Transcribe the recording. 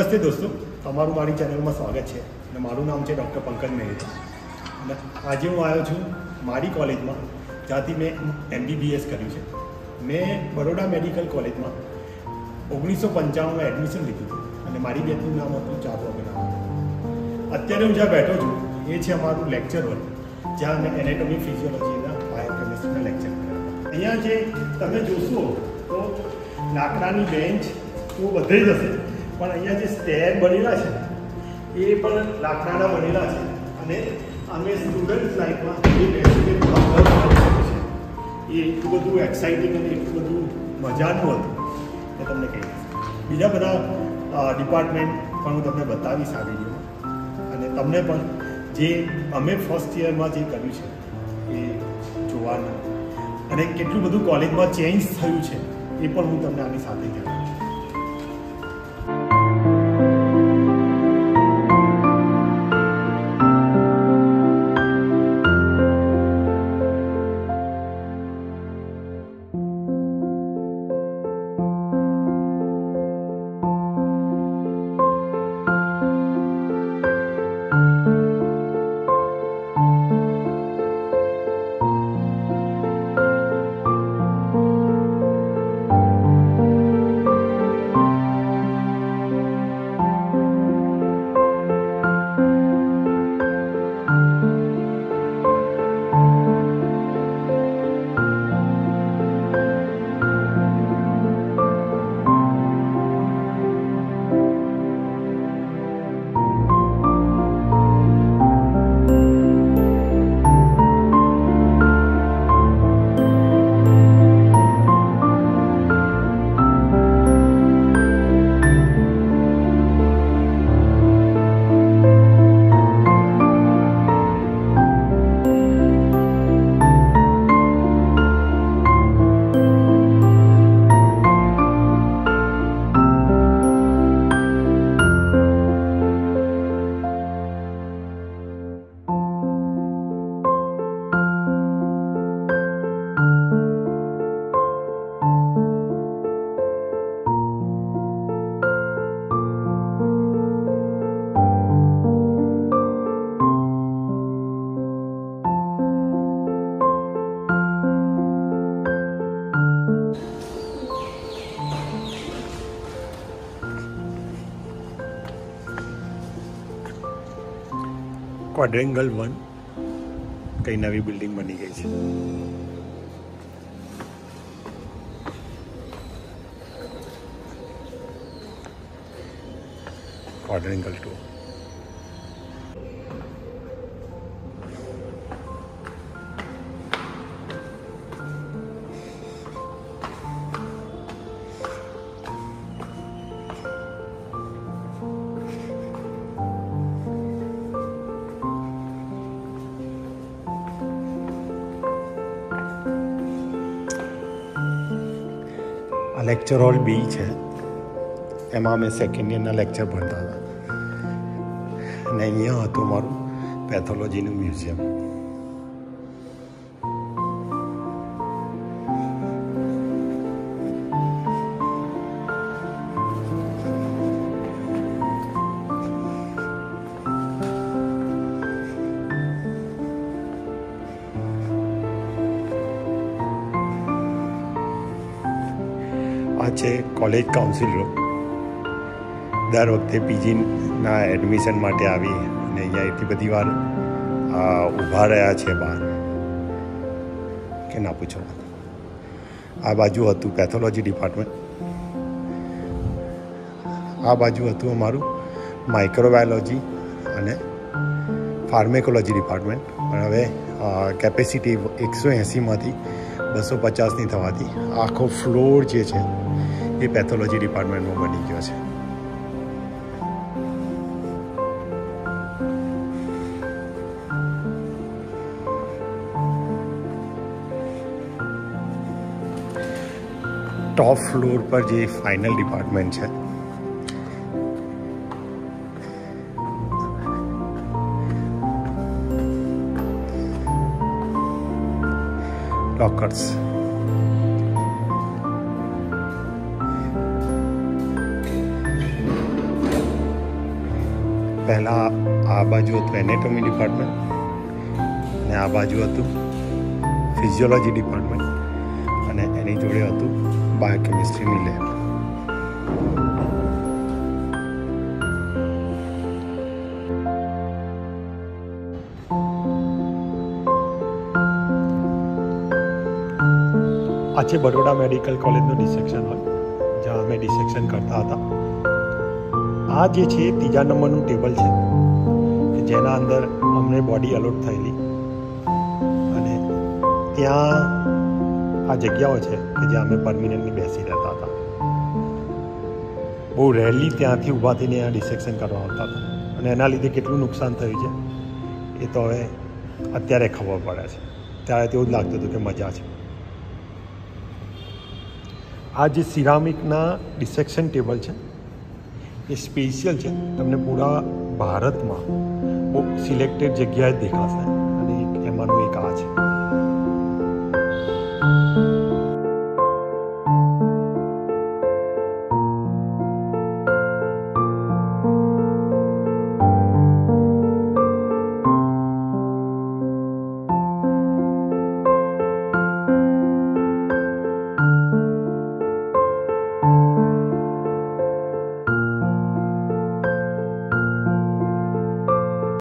नमस्ते दोस्तों, तमारू मारी चैनल में स्वागत है। मारू नाम है डॉक्टर पंकज मेहरिया। आज हूँ आयो छूँ मारी कॉलेज में, ज्याँथी मैं MBBS करी है। मैं बरोड़ा मेडिकल कॉलेज में 1995 में एडमिशन लीधु थी। मारी बेटू नाम हतुं चारू अग्रवाल। अत्यारे हूँ ज्यां बैठो छूँ ए छे अमारू लेक्चर हॉल, ज्यां अमे एनाटॉमी, फिजियोलॉजी, बायोकेमिस्ट्री लेक्चर करें। अहींया जे तमे जोशो तो लाकडानी बेन्च तो बधे ज हशे, पर अहींया जे स्टेर बनेला छे ए पण लाकडाना बनेला छे अने अमे स्टुडंट्स लाइफ में ए बेसिक बहुत बहुत छे। ए એટલું બધું एक्साइटिंग અને એટલું બધું મજાનું હતું કે તમને કહીશ। બીજા બધા ડિપાર્ટમેન્ટ પણ હું તમને બતાવીશ આવી ગયો, અને તમને પણ જે અમે ફર્સ્ટ યરમાં જે કર્યું છે એ જોવાનું અને કેટલું બધું કોલેજમાં ચેન્જ થયું છે એ પણ હું તમને આની સાથે જણાવીશ। क्वाड्रेंगल 1 कई नवी बिल्डिंग बनी गई है। क्वाड्रेंगल 2 लेक्चर हॉल बी है। एम मैं सैकेंड इयर लेक्चर भरता था ने अँ तो मरु pathology museum. College council room दर वक्त पीजी ना एडमिशन माटे आवी ने अहींया एटली बधी वार ऊभा रह्या छे बहार के ना पूछो। आ बाजू हतुं पैथोलॉजी डिपार्टमेंट, आ बाजू हतुं अमारुं माइक्रोबायोलॉजी अने फार्मेकोलॉजी डिपार्टमेंट। पण हवे केपेसिटी 180 मांथी 250 नी थवाथी आखो फ्लोर जे छे ये पैथोलॉजी डिपार्टमेंट में बनी गयो है। टॉप फ्लोर पर जो फाइनल डिपार्टमेंट है लॉकर्स। પહેલા આ બાજુ હતું એનાટોમી ડિપાર્ટમેન્ટ અને આ બાજુ હતું ફિઝિયોલોજી ડિપાર્ટમેન્ટ અને એની જોડે હતું બાયોકેમિસ્ટ્રીની લેબ. આ છે બરોડા મેડિકલ કોલેજનો ડિસેક્શન હોલ જ્યાં અમે ડિસેક્શન કરતા હતા. આ જે છે ત્રીજા નંબરનું ટેબલ છે કે જેના અંદર અમને બોડી અલોટ થયેલી અને ત્યાં આ જગ્યાઓ છે કે જ્યાં અમે પરમિનન્ટલી બેસી રહેતા હતા. બહુ રેલી ત્યાંથી ઊભા થઈને આ ડિસેક્શન કરવા આવતા હતા અને એના લીધે કેટલું નુકસાન થયું છે એ તો હવે અત્યારે ખબર પડે છે. ત્યારે તેવું જ લાગતું હતું કે મજા છે. આ જે સિરામિકના ડિસેક્શન ટેબલ છે એ સ્પેશિયલ છે, તમને પૂરા ભારતમાં બહુ સિલેક્ટેડ જગ્યાએ દેખાશે અને એમાંનું એક આ છે.